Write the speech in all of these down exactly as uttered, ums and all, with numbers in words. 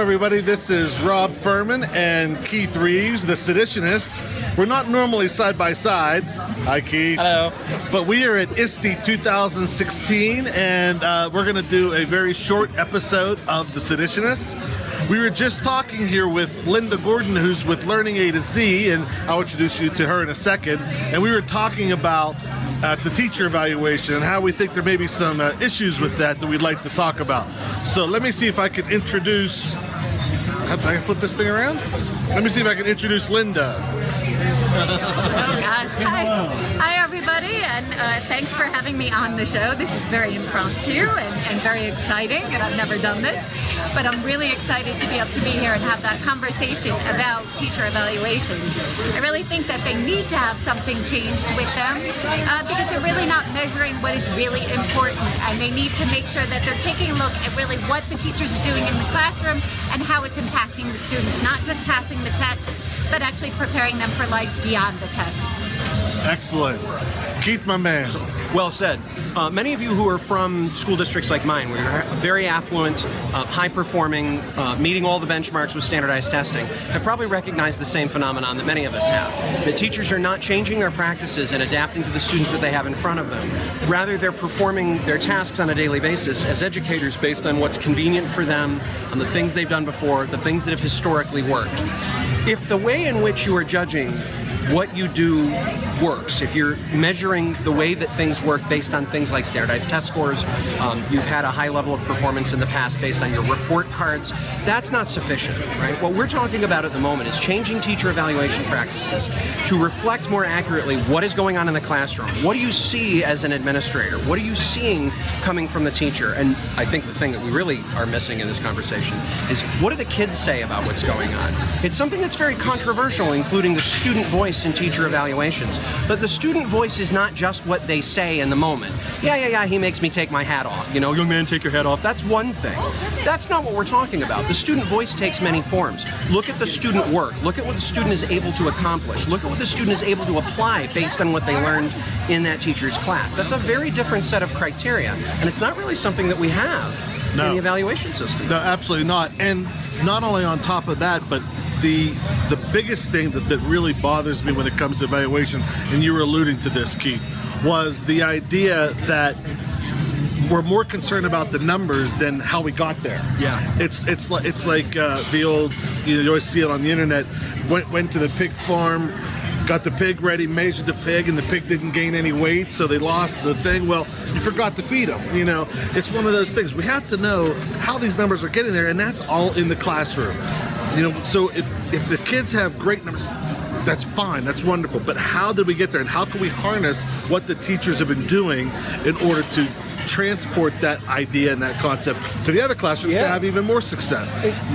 Hello, everybody. This is Rob Furman and Keith Reeves, The Seditionists. We're not normally side by side. Hi, Keith. Hello. But we are at I S T E two thousand sixteen, and uh, we're going to do a very short episode of The Seditionists. We were just talking here with Linda Gordon, who's with Learning A to Z, and I'll introduce you to her in a second. And we were talking about Uh, the teacher evaluation and how we think there may be some uh, issues with that that we'd like to talk about. So let me see if I can introduce... Can I flip this thing around? Let me see if I can introduce Linda. Oh gosh, hi. Hi everybody, and uh, thanks for having me on the show. This is very impromptu and, and very exciting, and I've never done this. But I'm really excited to be able to be here and have that conversation about teacher evaluations. I really think that they need to have something changed with them uh, because they're really not measuring what is really important, and they need to make sure that they're taking a look at really what the teacher's doing in the classroom and how it's impacting the students, not just passing the tests, but actually preparing them for life beyond the test. Excellent. Keith, my man. Well said. Uh, many of you who are from school districts like mine, where you're very affluent, uh, high-performing, uh, meeting all the benchmarks with standardized testing, have probably recognized the same phenomenon that many of us have, that teachers are not changing their practices and adapting to the students that they have in front of them. Rather, they're performing their tasks on a daily basis as educators based on what's convenient for them, on the things they've done before, the things that have historically worked. If the way in which you are judging what you do works, if you're measuring the way that things work based on things like standardized test scores, um, you've had a high level of performance in the past based on your report cards, that's not sufficient, right? What we're talking about at the moment is changing teacher evaluation practices to reflect more accurately what is going on in the classroom. What do you see as an administrator? What are you seeing coming from the teacher? And I think the thing that we really are missing in this conversation is, what do the kids say about what's going on? It's something that's very controversial, including the student voice in teacher evaluations. But the student voice is not just what they say in the moment. Yeah, yeah, yeah, he makes me take my hat off. You know, young man, take your hat off. That's one thing. That's not what we're talking about. The student voice takes many forms. Look at the student work. Look at what the student is able to accomplish. Look at what the student is able to apply based on what they learned in that teacher's class. That's a very different set of criteria. And it's not really something that we have no. in the evaluation system. No, absolutely not. And not only on top of that, but The, the biggest thing that, that really bothers me when it comes to evaluation, and you were alluding to this, Keith, was the idea that we're more concerned about the numbers than how we got there. Yeah. It's it's like it's like uh, the old, you know, you always see it on the internet, went went to the pig farm, got the pig ready, measured the pig, and the pig didn't gain any weight, so they lost the thing. Well, you forgot to feed them, you know. It's one of those things. We have to know how these numbers are getting there, and that's all in the classroom. You know, so if, if the kids have great numbers, that's fine, that's wonderful, but how did we get there, and how can we harness what the teachers have been doing in order to transport that idea and that concept to the other classrooms yeah. to have even more success?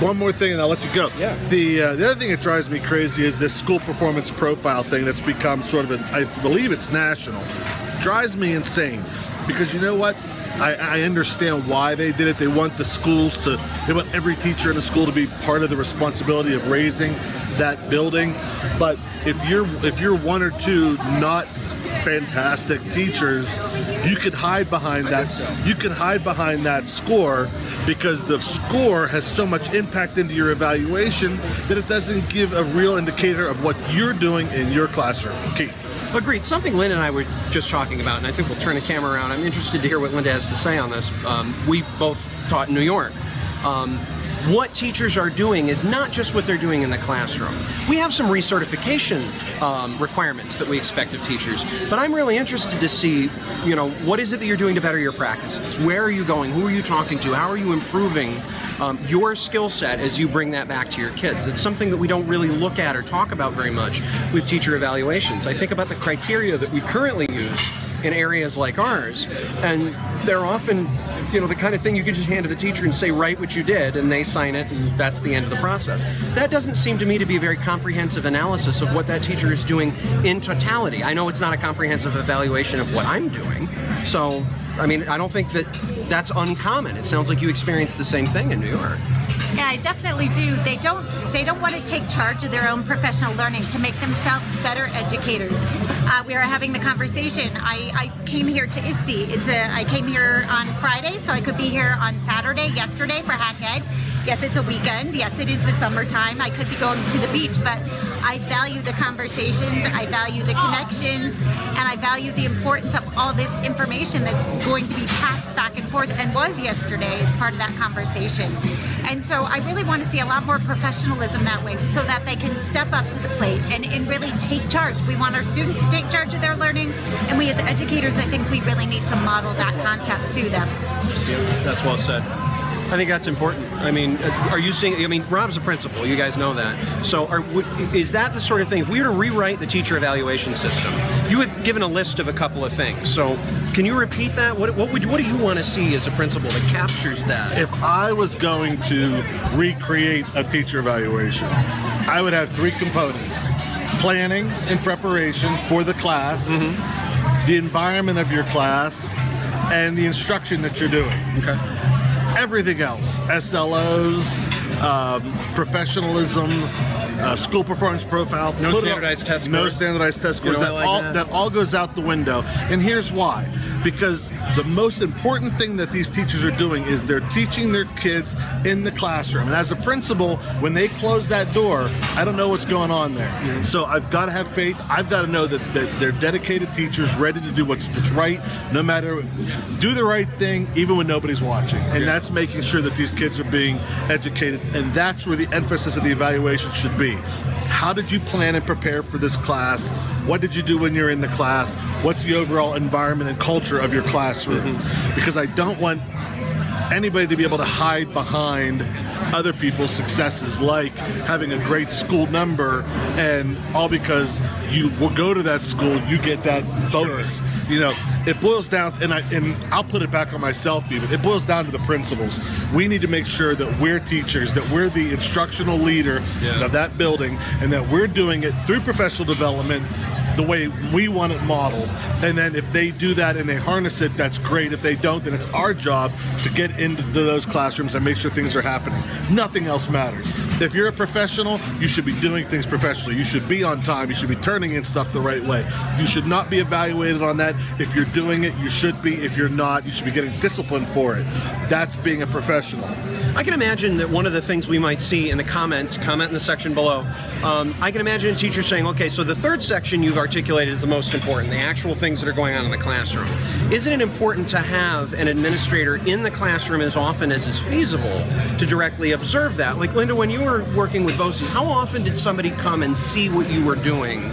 One more thing and I'll let you go. Yeah. The, uh, the other thing that drives me crazy is this school performance profile thing that's become sort of, an, I believe it's national. Drives me insane, because you know what? I, I understand why they did it. They want the schools to, they want every teacher in the school to be part of the responsibility of raising that building. But if you're, if you're one or two not fantastic teachers, you could hide behind that. So. You can hide behind that score, because the score has so much impact into your evaluation that it doesn't give a real indicator of what you're doing in your classroom. Keith. Agreed. Something Lynn and I were just talking about, and I think we'll turn the camera around. I'm interested to hear what Linda has to say on this. Um, we both taught in New York. Um, What teachers are doing is not just what they're doing in the classroom. We have some recertification um, requirements that we expect of teachers, but I'm really interested to see, you know, what is it that you're doing to better your practices? Where are you going? Who are you talking to? How are you improving um, your skill set as you bring that back to your kids? It's something that we don't really look at or talk about very much with teacher evaluations. I think about the criteria that we currently use in areas like ours, and they're often, you know, the kind of thing you can just hand to the teacher and say, write what you did, and they sign it, and that's the end of the process. That doesn't seem to me to be a very comprehensive analysis of what that teacher is doing in totality. I know it's not a comprehensive evaluation of what I'm doing, so, I mean, I don't think that that's uncommon. It sounds like you experienced the same thing in New York. Yeah, I definitely do. They don't they don't want to take charge of their own professional learning to make themselves better educators. Uh, we are having the conversation. I, I came here to I S T E. It's a, I came here on Friday, so I could be here on Saturday, yesterday, for Hack Ed. Yes, it's a weekend. Yes, it is the summertime. I could be going to the beach, but I value the conversations, I value the connections, and I value the importance of all this information that's going to be passed back and forth and was yesterday as part of that conversation. And so I really want to see a lot more professionalism that way so that they can step up to the plate and, and really take charge. We want our students to take charge of their learning, and we as educators, I think we really need to model that concept to them. Yeah, that's well said. I think that's important. I mean, are you seeing, I mean, Rob's a principal, you guys know that. So are, is that the sort of thing, if we were to rewrite the teacher evaluation system, you had given a list of a couple of things. So can you repeat that? What, what, would, what do you want to see as a principal that captures that? If I was going to recreate a teacher evaluation, I would have three components: planning and preparation for the class, mm-hmm. the environment of your class, and the instruction that you're doing. Okay. Everything else, S L Os, um, professionalism, uh, school performance profile. No standardized test scores. No standardized test scores. That all, that all goes out the window. And here's why. Because the most important thing that these teachers are doing is they're teaching their kids in the classroom. And as a principal, when they close that door, I don't know what's going on there. Mm-hmm. So I've got to have faith. I've got to know that, that they're dedicated teachers ready to do what's, what's right, no matter, do the right thing, even when nobody's watching. And yeah. that's making sure that these kids are being educated, and that's where the emphasis of the evaluation should be. How did you plan and prepare for this class? What did you do when you're in the class? What's the overall environment and culture of your classroom? Mm-hmm. Because I don't want anybody to be able to hide behind other people's successes, like having a great school number, and all because you will go to that school, you get that bonus. Sure. You know, it boils down, and, I, and I'll put it back on myself even, it boils down to the principals. We need to make sure that we're teachers, that we're the instructional leader yeah. of that building, and that we're doing it through professional development the way we want it modeled. And then if they do that and they harness it, that's great. If they don't, then it's our job to get into those classrooms and make sure things are happening. Nothing else matters. If you're a professional, you should be doing things professionally. You should be on time. You should be turning in stuff the right way. You should not be evaluated on that. If you're doing it, you should be. If you're not, you should be getting disciplined for it. That's being a professional. I can imagine that one of the things we might see in the comments, comment in the section below, um, I can imagine a teacher saying, okay, so the third section you've articulated is the most important, the actual things that are going on in the classroom. Isn't it important to have an administrator in the classroom as often as is feasible to directly observe that? Like, Linda, when you were working with BOCES, how often did somebody come and see what you were doing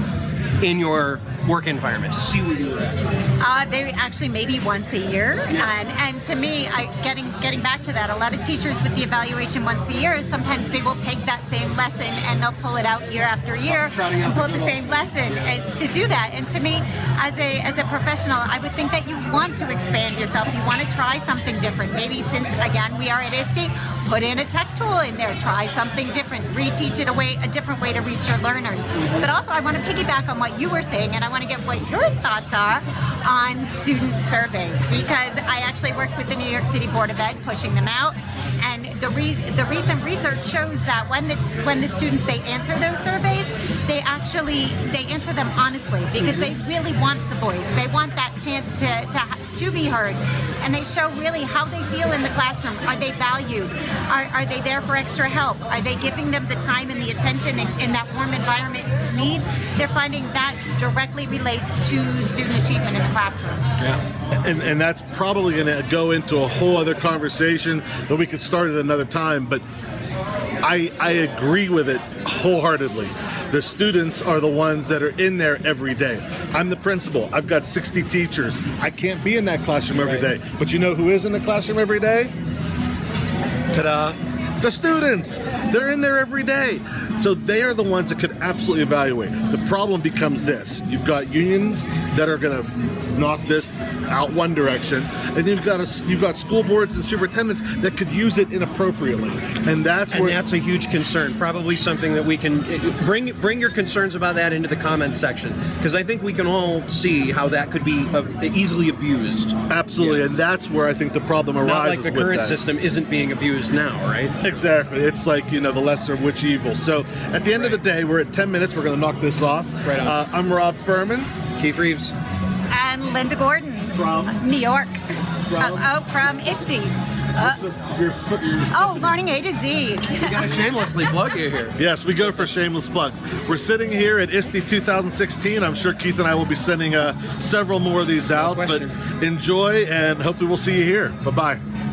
in your work environment, to see where you were at? Uh, they actually maybe once a year, yes. and, and to me, I, getting getting back to that, a lot of teachers with the evaluation once a year, sometimes they will take that same lesson and they'll pull it out year after year and pull the, the same lesson yeah. and to do that. And to me, as a as a professional, I would think that you want to expand yourself, you want to try something different. Maybe since, again, we are at I S T E, put in a tech tool in there, try something different, reteach it a way, a different way to reach your learners. Mm-hmm. But also, I want to piggyback on what you were saying, and I want to get what your thoughts are on student surveys, because I actually worked with the New York City Board of Ed pushing them out, and the re the recent research shows that when the when the students they answer those surveys, they actually they answer them honestly, because they really want the voice, they want that chance to to, to be heard, and they show really how they feel in the classroom. Are they valued? Are, are they there for extra help? Are they giving them the time and the attention and, and that warm environment need? They're finding that directly relates to student achievement in the classroom. Yeah, and, and that's probably going to go into a whole other conversation that we could start at another time, but I, I agree with it wholeheartedly. The students are the ones that are in there every day. I'm the principal. I've got sixty teachers. I can't be in that classroom every day. But you know who is in the classroom every day? Ta-da! The students, they're in there every day. So they are the ones that could absolutely evaluate. The problem becomes this: you've got unions that are gonna knock this out one direction, and you've got a, you've got school boards and superintendents that could use it inappropriately, and that's where and that's a huge concern. Probably something that we can bring bring your concerns about that into the comment section, because I think we can all see how that could be easily abused. Absolutely, yeah. And that's where I think the problem arises. Not like the current with that. system isn't being abused now, right? Exactly. It's like, you know, the lesser of which evil. So at the end right. of the day, we're at ten minutes. We're going to knock this off. Right on. Uh, I'm Rob Furman. Keith Reeves. And Linda Gordon. From? New York. From? Uh, oh, from I S T E. Uh, the, your, your, oh, Learning A to Z. We got to shamelessly plug you here. Yes, we go for shameless plugs. We're sitting here at ISTE two thousand sixteen. I'm sure Keith and I will be sending uh, several more of these out. No but enjoy, and hopefully we'll see you here. Bye-bye.